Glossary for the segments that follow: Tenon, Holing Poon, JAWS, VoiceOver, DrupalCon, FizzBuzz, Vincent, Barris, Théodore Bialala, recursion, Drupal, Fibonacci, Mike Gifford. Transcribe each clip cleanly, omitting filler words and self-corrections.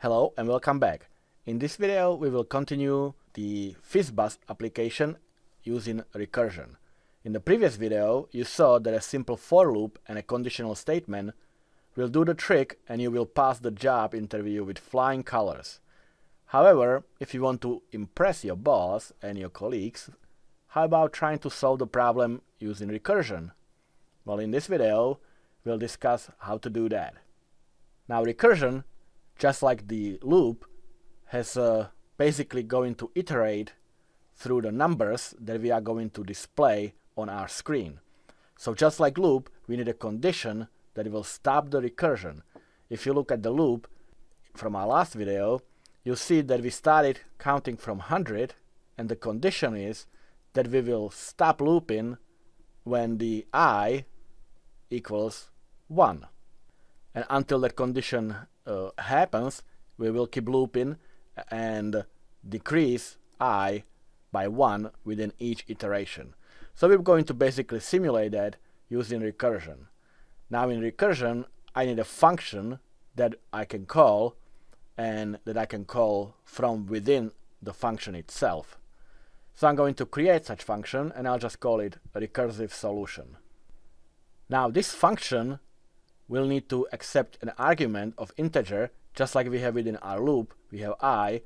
Hello and welcome back. In this video we will continue the FizzBuzz application using recursion. In the previous video you saw that a simple for loop and a conditional statement will do the trick and you will pass the job interview with flying colors. However, if you want to impress your boss and your colleagues, how about trying to solve the problem using recursion? Well, in this video we'll discuss how to do that. Now recursion, just like the loop, has basically going to iterate through the numbers that we are going to display on our screen. So just like loop, we need a condition that will stop the recursion. If you look at the loop from our last video, you'll see that we started counting from 100, and the condition is that we will stop looping when the I equals 1. And until that condition happens, we will keep looping and decrease I by 1 within each iteration. So we're going to basically simulate that using recursion. Now in recursion, I need a function that I can call and that I can call from within the function itself. So I'm going to create such function and I'll just call it a recursive solution. Now this function we'll need to accept an argument of integer, just like we have within our loop, we have I.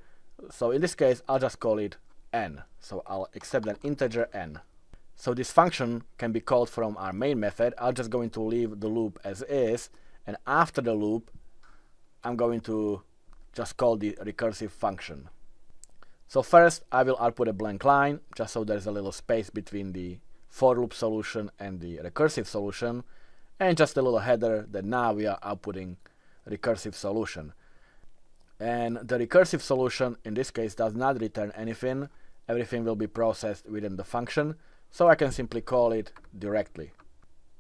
So in this case, I'll just call it n. So I'll accept an integer n. So this function can be called from our main method. I'm just going to leave the loop as is, and after the loop, I'm going to just call the recursive function. So first, I will output a blank line, just so there's a little space between the for loop solution and the recursive solution, and just a little header that now we are outputting recursive solution. And the recursive solution in this case does not return anything. Everything will be processed within the function, so I can simply call it directly.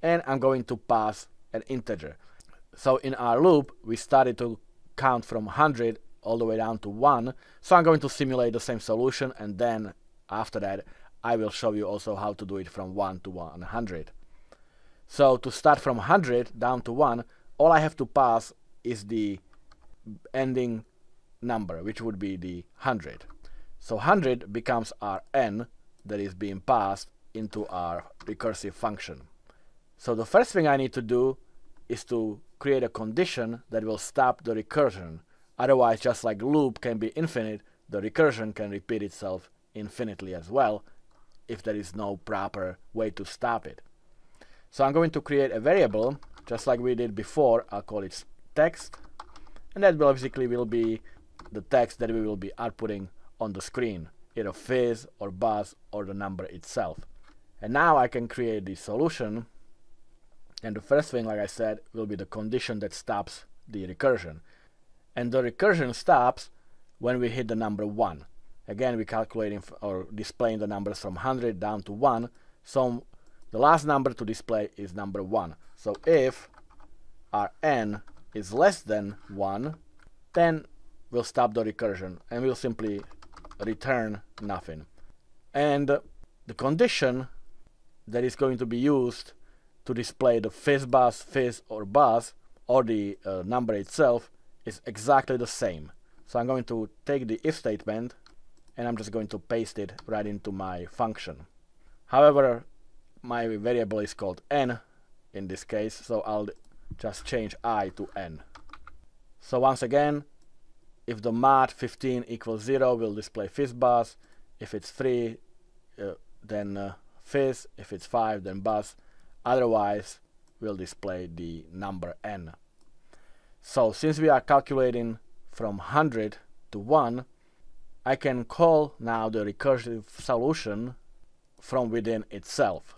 And I'm going to pass an integer. So in our loop, we started to count from 100 all the way down to 1, so I'm going to simulate the same solution, and then after that I will show you also how to do it from 1 to 100. So to start from 100 down to 1, all I have to pass is the ending number, which would be the 100. So 100 becomes our n that is being passed into our recursive function. So the first thing I need to do is to create a condition that will stop the recursion. Otherwise, just like loop can be infinite, the recursion can repeat itself infinitely as well if there is no proper way to stop it. So I'm going to create a variable, just like we did before. I'll call it text, and that basically will be the text that we will be outputting on the screen, either fizz or buzz or the number itself. And now I can create the solution, and the first thing, like I said, will be the condition that stops the recursion. And the recursion stops when we hit the number 1. Again, we're calculating or displaying the numbers from 100 down to 1, so the last number to display is number 1. So if our n is less than 1, then we'll stop the recursion and we'll simply return nothing. And the condition that is going to be used to display the FizzBuzz, fizz or buzz, or the number itself, is exactly the same. So I'm going to take the if statement and I'm just going to paste it right into my function. However, my variable is called n in this case, so I'll just change I to n. So once again, if the mod 15 equals 0, we'll display FizzBuzz. If it's 3, then fizz. If it's 5, then buzz. Otherwise, we'll display the number n. So since we are calculating from 100 to 1, I can call now the recursive solution from within itself.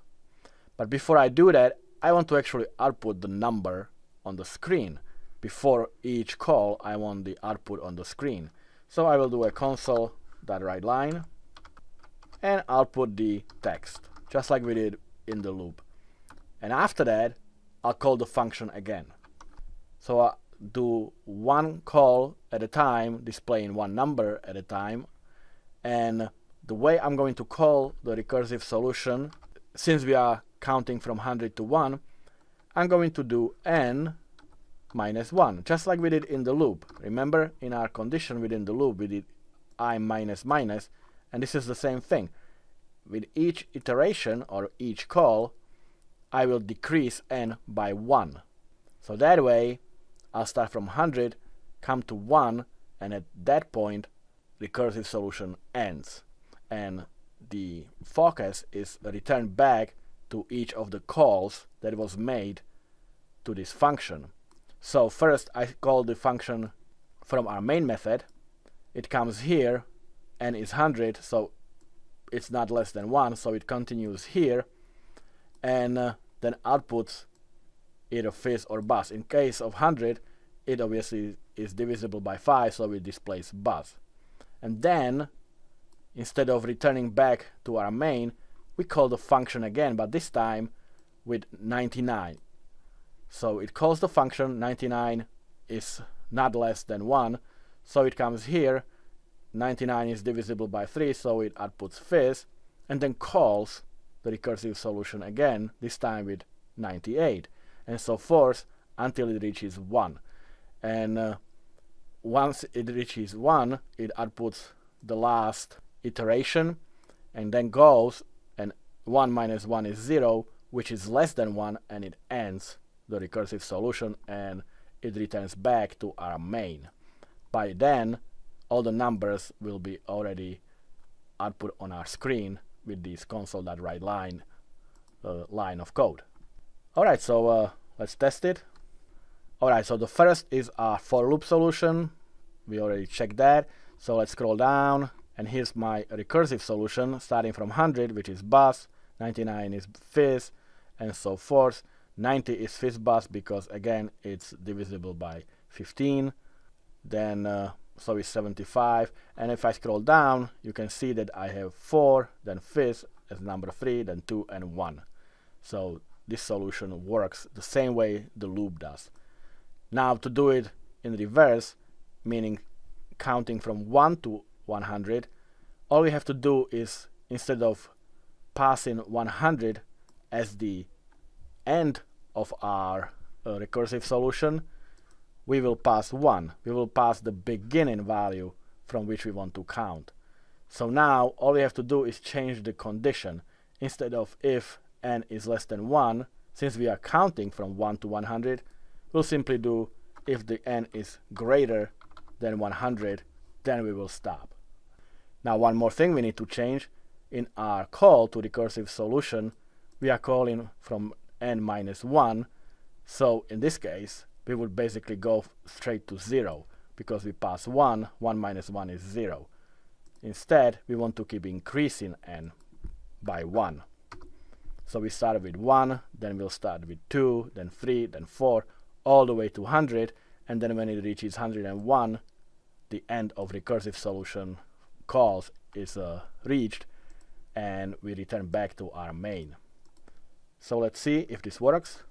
But before I do that, I want to actually output the number on the screen. Before each call, I want the output on the screen. So I will do a console.writeLine and output the text, just like we did in the loop. And after that, I'll call the function again. So I'll do one call at a time, displaying one number at a time. And the way I'm going to call the recursive solution, since we are counting from 100 to 1, I'm going to do n minus 1, just like we did in the loop. Remember, in our condition within the loop, we did I minus minus, and this is the same thing. With each iteration or each call, I will decrease n by 1. So that way, I'll start from 100, come to 1, and at that point, recursive solution ends. And the focus is returned back to each of the calls that was made to this function. So first I call the function from our main method. It comes here, n is 100, so it's not less than 1, so it continues here, and then outputs either fizz or buzz. In case of 100, it obviously is divisible by 5, so it displays buzz. And then, instead of returning back to our main, we call the function again, but this time with 99. So it calls the function, 99 is not less than 1, so it comes here, 99 is divisible by 3, so it outputs fizz, and then calls the recursive solution again, this time with 98, and so forth until it reaches 1. And once it reaches 1, it outputs the last iteration, and then goes, and 1 minus 1 is 0, which is less than 1, and it ends the recursive solution, and it returns back to our main. By then, all the numbers will be already output on our screen with this console.writeLine line of code. Alright, so let's test it. Alright, so the first is our for loop solution. We already checked that. So let's scroll down, and here's my recursive solution starting from 100, which is buzz, 99 is fizz, and so forth. 90 is FizzBuzz because again it's divisible by 15, then so is 75, and if I scroll down you can see that I have 4, then fizz as number 3, then 2 and 1. So this solution works the same way the loop does. Now to do it in reverse, meaning counting from 1 to 100, all we have to do is, instead of passing 100 as the end of our recursive solution, we will pass 1. We will pass the beginning value from which we want to count. So now all we have to do is change the condition. Instead of if n is less than 1, since we are counting from 1 to 100, we'll simply do if the n is greater than 100, then we will stop. Now one more thing we need to change. In our call to recursive solution, we are calling from n minus 1, so in this case we would basically go straight to 0 because we pass 1, 1 minus 1 is 0. Instead we want to keep increasing n by 1. So we start with 1, then we'll start with 2, then 3, then 4, all the way to 100, and then when it reaches 101, the end of recursive solution calls is reached, and we return back to our main. So let's see if this works.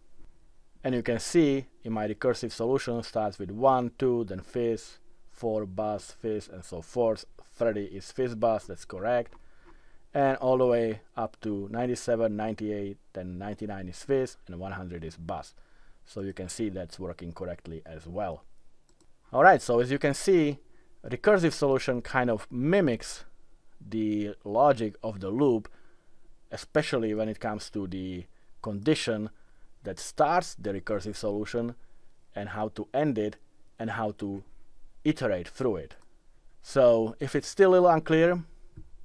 And you can see in my recursive solution starts with 1, 2, then fizz, 4, buzz, fizz, and so forth. 30 is FizzBuzz, that's correct. And all the way up to 97, 98, then 99 is fizz, and 100 is buzz. So you can see that's working correctly as well. Alright, so as you can see, recursive solution kind of mimics the logic of the loop, especially when it comes to the condition that starts the recursive solution and how to end it and how to iterate through it. So if it's still a little unclear,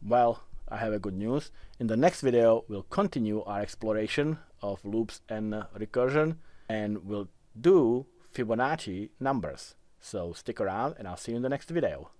well, I have a good news. In the next video we'll continue our exploration of loops and recursion, and we'll do Fibonacci numbers. So stick around and I'll see you in the next video.